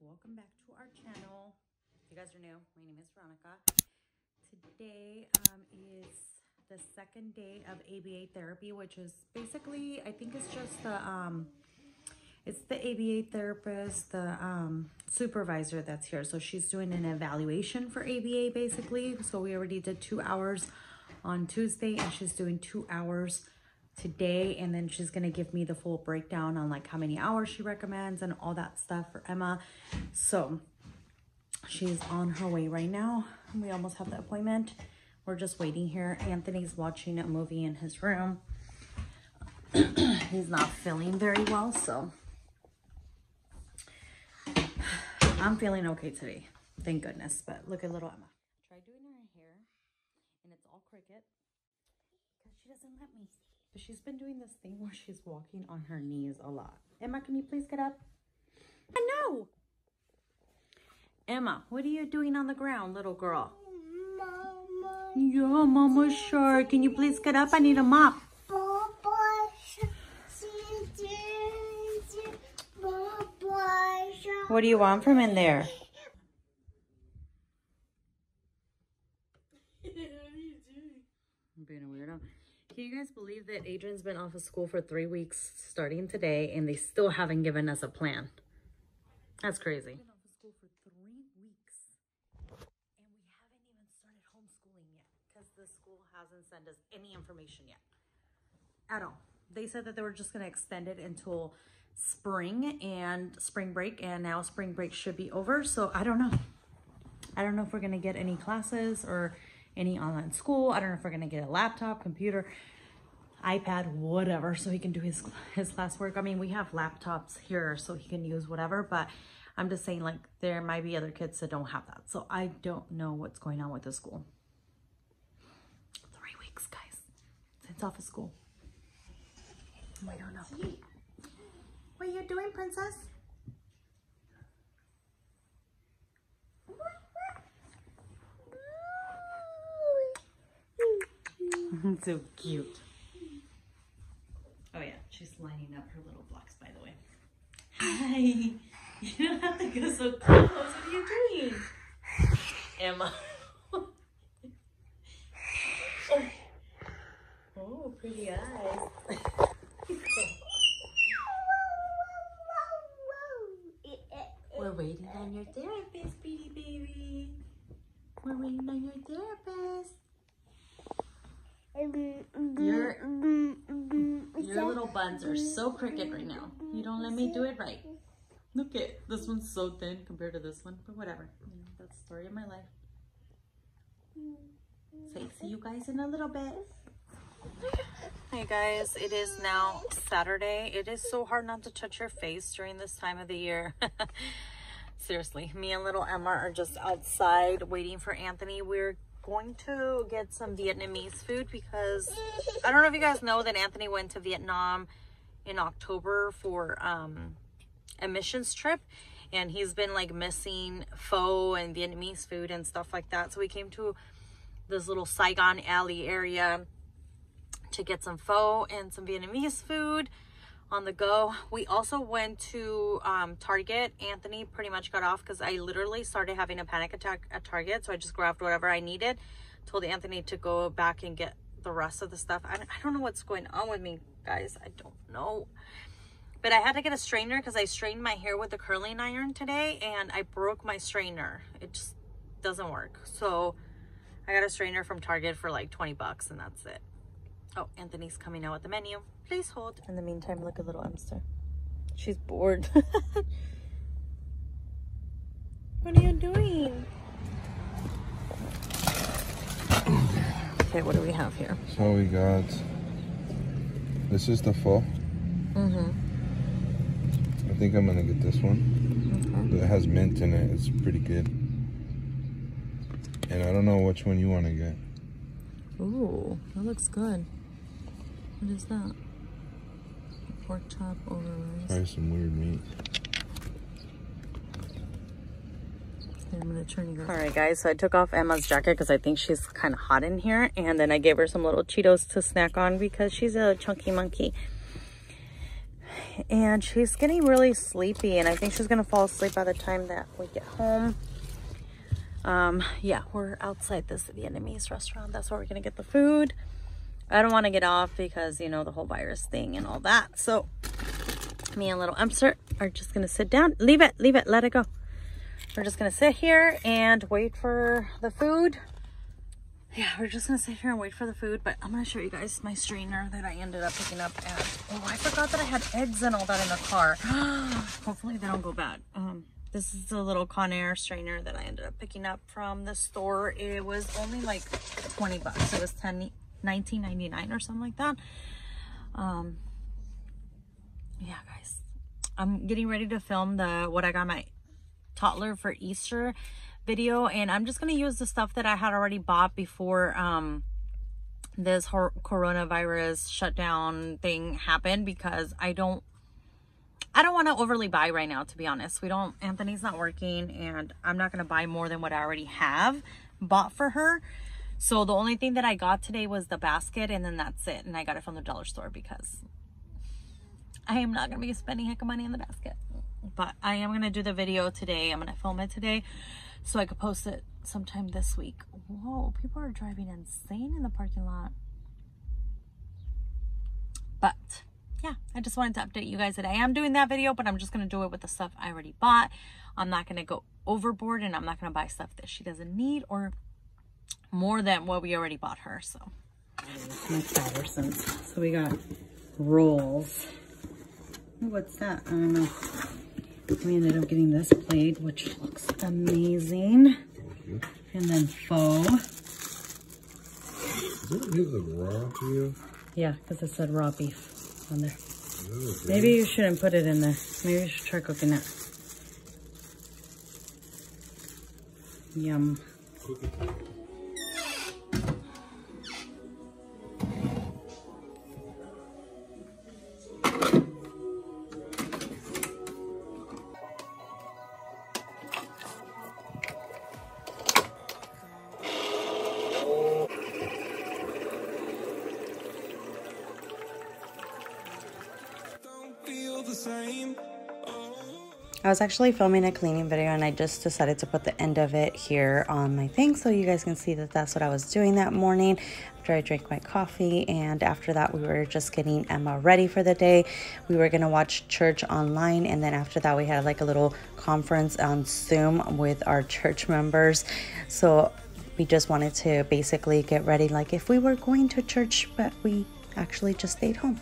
Welcome back to our channel. If you guys are new, my name is Veronica. Today is the second day of ABA therapy, which is basically, I think it's just the, it's the ABA therapist, the supervisor that's here. So she's doing an evaluation for ABA basically. So we already did 2 hours on Tuesday and she's doing 2 hours today, and then she's gonna give me the full breakdown on like how many hours she recommends and all that stuff for Emma. So she's on her way right now. We almost have the appointment. We're just waiting here. Anthony's watching a movie in his room. He's not feeling very well, so I'm feeling okay today, thank goodness. But look at little Emma. Try doing her hair, and it's all cricket because she doesn't let me. But she's been doing this thing where she's walking on her knees a lot. Emma, can you please get up? I know. Emma, what are you doing on the ground, little girl? Mama. Yeah, Mama shark. Can you please get up? I need a mop. What do you want from in there? I'm being a weirdo. Can you guys believe that Adrian's been off of school for 3 weeks starting today and they still haven't given us a plan? That's crazy. Been off of school for 3 weeks and we haven't even started homeschooling yet because the school hasn't sent us any information yet at all. They said that they were just going to extend it until spring and spring break, and now spring break should be over, so I don't know. I don't know if we're gonna get any classes or any online school. I don't know if we're gonna get a laptop, computer, iPad, whatever, so he can do his classwork. I mean, we have laptops here so he can use whatever, but I'm just saying, like, there might be other kids that don't have that, so I don't know what's going on with the school. 3 weeks, guys, since off of school. I don't know. What are you doing, princess? So cute. Oh yeah, she's lining up her little blocks, by the way. Hi. You don't have to go so close. What are you doing? Emma. Oh, pretty eyes. We're waiting on your therapist, Petey baby. We're waiting on your therapist. Your little buns are so crooked right now. You don't let me do it right. Look at this one's so thin compared to this one, but whatever. You know, that's the story of my life. So see you guys in a little bit. Hey guys, it is now Saturday. It is so hard not to touch your face during this time of the year. Seriously, me and little Emma are just outside waiting for Anthony. We're going to get some Vietnamese food because I don't know if you guys know that Anthony went to Vietnam in October for a missions trip, and he's been like missing pho and Vietnamese food and stuff like that. So we came to this little Saigon alley area to get some pho and some Vietnamese food on the go. We also went to Target. Anthony pretty much got off because I literally started having a panic attack at Target, so I just grabbed whatever I needed. Told Anthony to go back and get the rest of the stuff. I don't know what's going on with me, guys. I don't know. But I had to get a straightener because I strained my hair with the curling iron today and I broke my straightener. It just doesn't work. So I got a straightener from Target for like 20 bucks and that's it. Oh, Anthony's coming out with the menu. Please hold. In the meantime, look at little Emster. She's bored. What are you doing? Okay, what do we have here? So we got... This is the pho. I think I'm going to get this one. Okay. It has mint in it. It's pretty good. And I don't know which one you want to get. Ooh, that looks good. What is that? Pork chop over rice. Probably some weird meat. I'm gonna turn you guys. All right, guys. So I took off Emma's jacket because I think she's kind of hot in here, and then I gave her some little Cheetos to snack on because she's a chunky monkey. and she's getting really sleepy, and I think she's gonna fall asleep by the time that we get home. Yeah, we're outside this Vietnamese restaurant. That's where we're gonna get the food. I don't want to get off because, you know, the whole virus thing and all that. So me and little Emser are just gonna sit down. Leave it, let it go. We're just gonna sit here and wait for the food. Yeah, we're just gonna sit here and wait for the food, but I'm gonna show you guys my strainer that I ended up picking up at. Oh, I forgot that I had eggs and all that in the car. Hopefully they don't go bad. This is the little Conair strainer that I ended up picking up from the store. It was only like 20 bucks. It was $19.99 or something like that. Yeah, guys, I'm getting ready to film the what I got my toddler for Easter video, and I'm just going to use the stuff that I had already bought before this whole coronavirus shutdown thing happened, because I don't want to overly buy right now, to be honest. Anthony's not working, and I'm not going to buy more than what I already have bought for her. So the only thing that I got today was the basket, and then that's it, and I got it from the dollar store because I am not going to be spending heck of money on the basket. But I am going to do the video today. I'm going to film it today so I could post it sometime this week. Whoa, people are driving insane in the parking lot. But yeah, I just wanted to update you guys that I am doing that video, but I'm just going to do it with the stuff I already bought. I'm not going to go overboard, and I'm not going to buy stuff that she doesn't need or more than what we already bought her. So much better since. So we got rolls. What's that? I don't know. We ended up getting this plate, which looks amazing. And then faux. Does it give the raw to you? Yeah, because it said raw beef on there. Maybe you shouldn't put it in there. Maybe you should try cooking it. Yum. Cook it. I was actually filming a cleaning video, and I just decided to put the end of it here on my thing so you guys can see that that's what I was doing that morning after I drank my coffee. And after that, we were just getting Emma ready for the day. We were going to watch church online, and then after that, we had like a little conference on Zoom with our church members. So we just wanted to basically get ready like if we were going to church, but we actually just stayed home.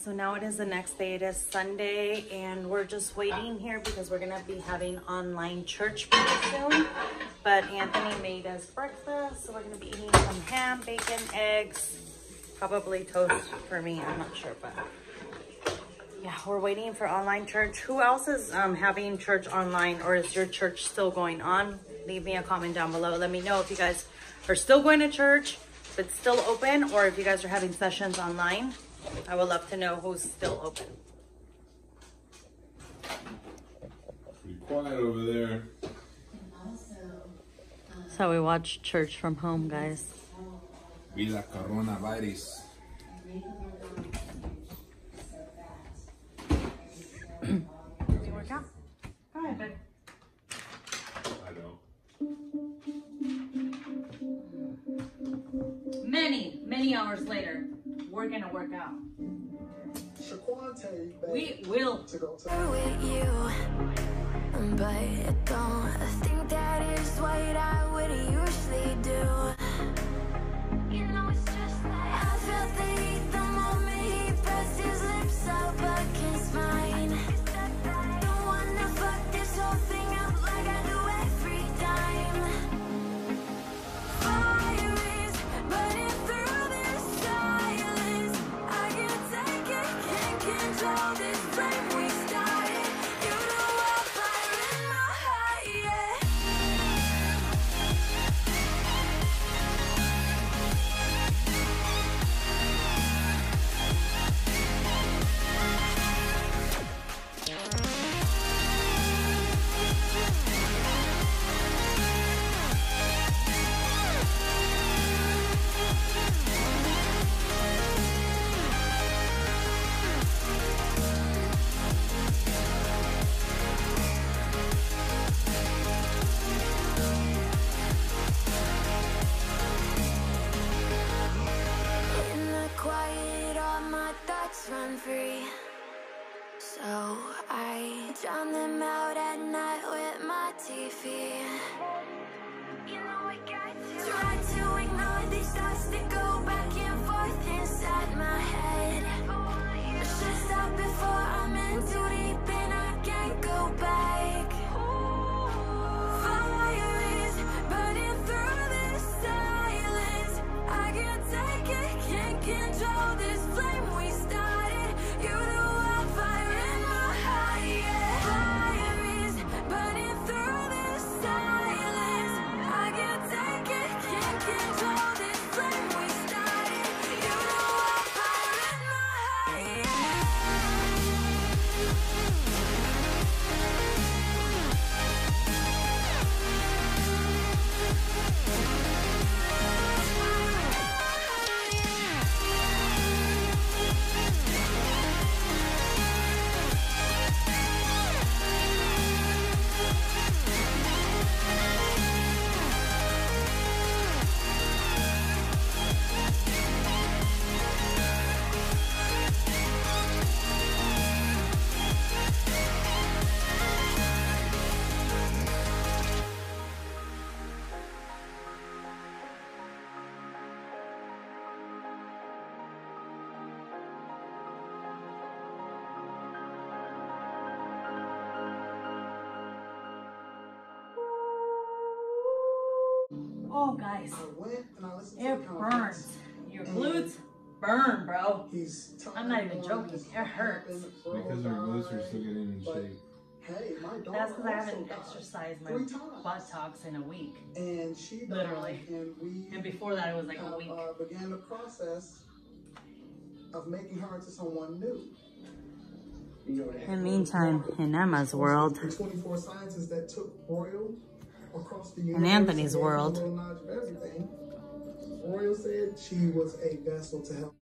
So now it is the next day. It is Sunday, and we're just waiting here because we're gonna be having online church pretty soon. But Anthony made us breakfast, so we're gonna be eating some ham, bacon, eggs, probably toast for me. I'm not sure, but yeah, we're waiting for online church. Who else is having church online, or is your church still going on? Leave me a comment down below. Let me know if you guys are still going to church, if it's still open, or if you guys are having sessions online. I would love to know who's still open. Be quiet over there. So we watch church from home, guys. Vida coronavirus. Did you work out? All right, babe. I don't. many hours later, we're gonna work out. We will. But I don't think that is what I would usually do. Run free, so I drown them out at night with my TV. You know I got to try to ignore these thoughts that go back and forth inside my head. I should stop before I'm in too deep and I can't go back. Fire is burning through this silence. I can't take it, can't control this flame. Oh, guys, it burns. Your glutes burn, bro. I'm not even joking. It hurts. Because our glutes are still getting in shape. That's because I haven't exercised my buttocks in a week. Literally. And before that, it was like a week. Began the process of making her into someone new. In the meantime, in Emma's world. 24 scientists that took oil. In Anthony's world, Royal said she was a vessel to help.